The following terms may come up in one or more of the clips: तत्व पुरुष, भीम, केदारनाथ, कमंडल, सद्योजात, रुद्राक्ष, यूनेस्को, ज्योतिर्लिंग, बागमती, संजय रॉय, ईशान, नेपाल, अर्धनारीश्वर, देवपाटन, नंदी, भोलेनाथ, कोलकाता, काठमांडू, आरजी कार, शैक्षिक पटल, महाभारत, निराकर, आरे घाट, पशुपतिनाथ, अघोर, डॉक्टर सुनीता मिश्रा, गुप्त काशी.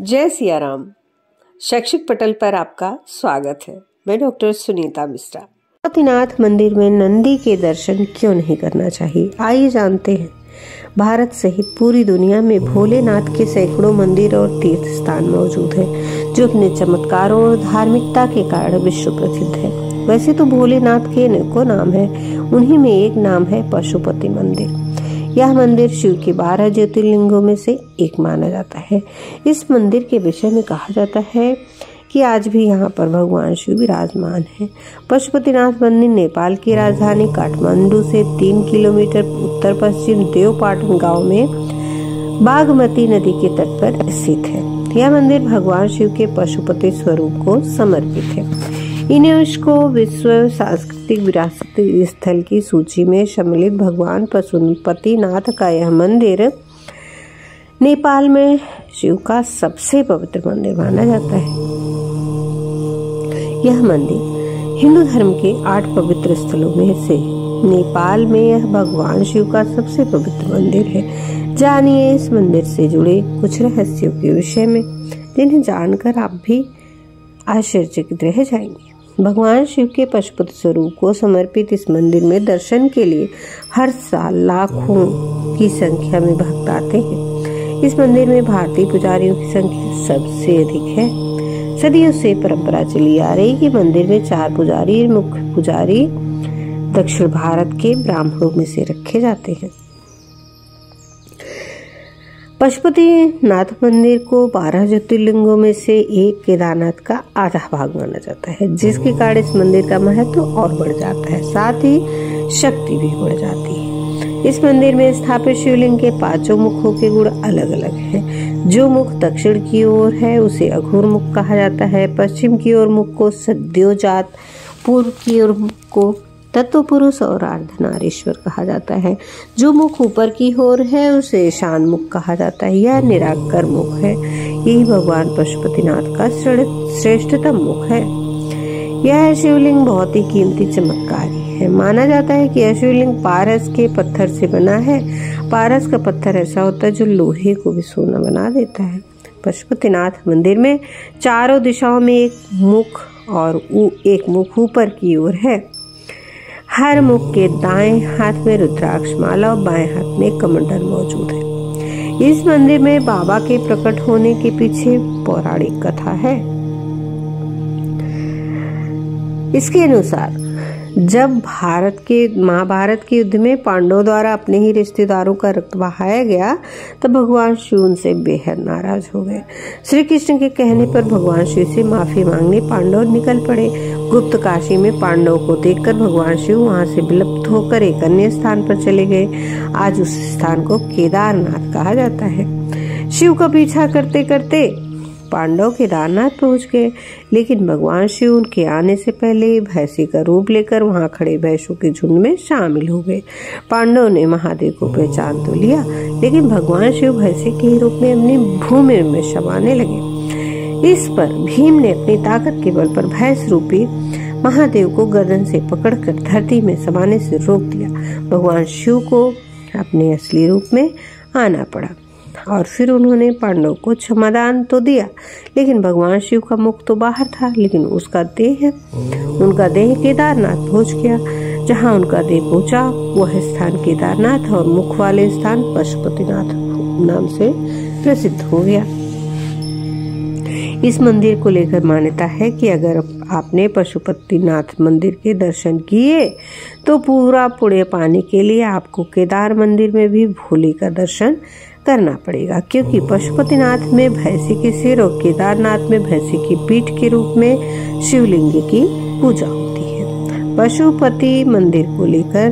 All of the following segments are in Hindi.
जय सियाराम। शैक्षिक पटल पर आपका स्वागत है। मैं डॉक्टर सुनीता मिश्रा। पशुपतिनाथ मंदिर में नंदी के दर्शन क्यों नहीं करना चाहिए, आइए जानते हैं। भारत सहित पूरी दुनिया में भोलेनाथ के सैकड़ों मंदिर और तीर्थ स्थान मौजूद हैं, जो अपने चमत्कारों और धार्मिकता के कारण विश्व प्रसिद्ध है। वैसे तो भोलेनाथ के अनेकों नाम है, उन्हीं में एक नाम है पशुपति मंदिर। यह मंदिर शिव के 12 ज्योतिर्लिंगों में से एक माना जाता है। इस मंदिर के विषय में कहा जाता है कि आज भी यहाँ पर भगवान शिव विराजमान है। पशुपतिनाथ मंदिर नेपाल की राजधानी काठमांडू से 3 किलोमीटर उत्तर पश्चिम देवपाटन गांव में बागमती नदी के तट पर स्थित है। यह मंदिर भगवान शिव के पशुपति स्वरूप को समर्पित है। यूनेस्को विश्व सांस्कृतिक विरासत स्थल की सूची में सम्मिलित भगवान पशुपतिनाथ का यह मंदिर नेपाल में शिव का सबसे पवित्र मंदिर माना जाता है। यह मंदिर हिंदू धर्म के 8 पवित्र स्थलों में से नेपाल में यह भगवान शिव का सबसे पवित्र मंदिर है। जानिए इस मंदिर से जुड़े कुछ रहस्यों के विषय में, जिन्हें जानकर आप भी आश्चर्यचकित रह जाएंगे। भगवान शिव के पशुपति स्वरूप को समर्पित इस मंदिर में दर्शन के लिए हर साल लाखों की संख्या में भक्त आते हैं। इस मंदिर में भारतीय पुजारियों की संख्या सबसे अधिक है। सदियों से परंपरा चली आ रही कि मंदिर में 4 पुजारी, मुख्य पुजारी दक्षिण भारत के ब्राह्मणों में से रखे जाते हैं। पशुपतिनाथ मंदिर को 12 ज्योतिर्लिंगों में से एक केदारनाथ का आधा भाग माना जाता है, जिसके कारण इस मंदिर का महत्व और बढ़ जाता है, साथ ही शक्ति भी बढ़ जाती है। इस मंदिर में स्थापित शिवलिंग के 5 मुखों के गुण अलग अलग हैं। जो मुख दक्षिण की ओर है उसे अघोर मुख कहा जाता है, पश्चिम की ओर मुख को सद्योजात, पूर्व की ओर मुख को तत्व पुरुष और अर्धनारीश्वर कहा जाता है। जो मुख ऊपर की ओर है उसे ईशान मुख कहा जाता है या निराकर मुख है। यही भगवान पशुपतिनाथ का श्रेष्ठतम मुख है। यह शिवलिंग बहुत ही कीमती चमत्कारी है। माना जाता है कि यह शिवलिंग पारस के पत्थर से बना है। पारस का पत्थर ऐसा होता है जो लोहे को भी सोना बना देता है। पशुपतिनाथ मंदिर में चारों दिशाओं में एक मुख ऊपर की ओर है। हर मुख के दाएं हाथ में रुद्राक्ष माला और बाएं हाथ में कमंडल मौजूद है। इस मंदिर में बाबा के प्रकट होने के पीछे पौराणिक कथा है। इसके अनुसार जब महाभारत के युद्ध में पांडवों द्वारा अपने ही रिश्तेदारों का रक्त बहाया गया, तब भगवान शिव उनसे बेहद नाराज हो गए। श्री कृष्ण के कहने पर भगवान शिव से माफी मांगने पांडव निकल पड़े। गुप्त काशी में पांडवों को देखकर भगवान शिव वहां से विलुप्त होकर एक अन्य स्थान पर चले गए। आज उस स्थान को केदारनाथ कहा जाता है। शिव का पीछा करते करते पांडव केदारनाथ पहुंच गए, लेकिन भगवान शिव उनके आने से पहले भैंसी का रूप लेकर वहां खड़े भैंसों के झुंड में शामिल हो गए। पांडवों ने महादेव को पहचान तो लिया, लेकिन भगवान शिव भैंसी के रूप में अपनी भूमि में समाने लगे। इस पर भीम ने अपनी ताकत के बल पर भैंस रूपी महादेव को गर्दन से पकड़कर धरती में समाने से रोक दिया। भगवान शिव को अपने असली रूप में आना पड़ा और फिर उन्होंने पांडवों को क्षमादान तो दिया, लेकिन भगवान शिव का मुख तो बाहर था, लेकिन उनका देह केदारनाथ पहुंच गया। जहां उनका देह पहुंचा वह स्थान केदारनाथ और मुख वाले स्थान पशुपतिनाथ नाम से प्रसिद्ध हो गया। इस मंदिर को लेकर मान्यता है कि अगर आपने पशुपतिनाथ मंदिर के दर्शन किए तो पूरा पुण्य पाने के लिए आपको केदार मंदिर में भी भोले का दर्शन करना पड़ेगा, क्योंकि पशुपतिनाथ में भैंसी के सिर और केदारनाथ में भैंसी की पीठ के रूप में शिवलिंग की पूजा होती है। पशुपति मंदिर को लेकर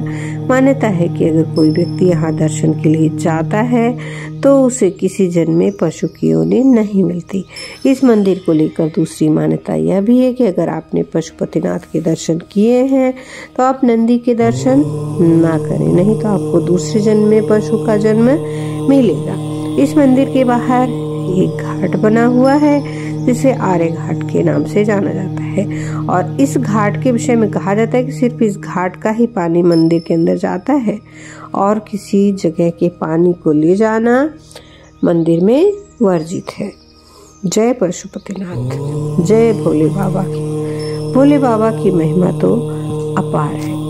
मान्यता है कि अगर कोई व्यक्ति यहाँ दर्शन के लिए जाता है तो उसे किसी जन्म में पशु की योनि नहीं मिलती। इस मंदिर को लेकर दूसरी मान्यता यह भी है कि अगर आपने पशुपतिनाथ के दर्शन किए हैं तो आप नंदी के दर्शन ना करें, नहीं तो आपको दूसरे जन्म में पशु का जन्म मिलेगा। इस मंदिर के बाहर एक घाट बना हुआ है जिसे आरे घाट के नाम से जाना जाता है, और इस घाट के विषय में कहा जाता है कि सिर्फ इस घाट का ही पानी मंदिर के अंदर जाता है और किसी जगह के पानी को ले जाना मंदिर में वर्जित है। जय पशुपतिनाथ, जय भोले बाबा की। भोले बाबा की महिमा तो अपार है।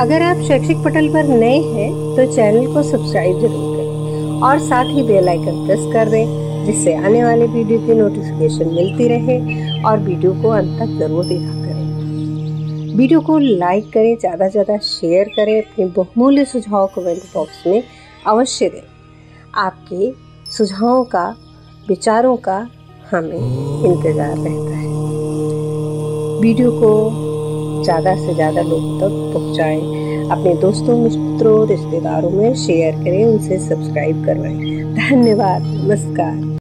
अगर आप शैक्षिक पटल पर नए हैं तो चैनल को सब्सक्राइब जरूर करें और साथ ही बेल आइकन प्रेस कर दें, जिससे आने वाले वीडियो की नोटिफिकेशन मिलती रहे। और वीडियो को अंत तक जरूर देखा करें। वीडियो को लाइक करें, ज़्यादा से ज़्यादा शेयर करें। अपने बहुमूल्य सुझाव कमेंट बॉक्स में अवश्य दें। आपके सुझावों का, विचारों का हमें इंतज़ार रहता है। वीडियो को ज़्यादा से ज़्यादा लोगों तक पहुँचाएं। अपने दोस्तों, मित्रों, रिश्तेदारों में शेयर करें, उनसे सब्सक्राइब करवाएं। धन्यवाद, नमस्कार।